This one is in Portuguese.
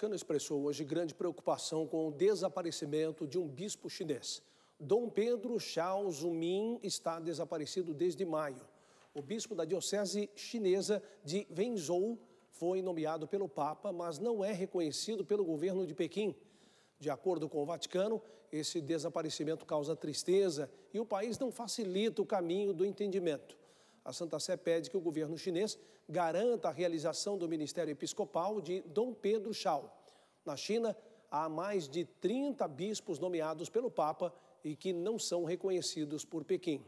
Vaticano expressou hoje grande preocupação com o desaparecimento de um bispo chinês. Dom Pedro Shao Zhumin está desaparecido desde maio. O bispo da diocese chinesa de Wenzhou foi nomeado pelo Papa, mas não é reconhecido pelo governo de Pequim. De acordo com o Vaticano, esse desaparecimento causa tristeza e o país não facilita o caminho do entendimento. A Santa Sé pede que o governo chinês garanta a realização do ministério episcopal de Dom Pedro Shao. Na China, há mais de 30 bispos nomeados pelo Papa e que não são reconhecidos por Pequim.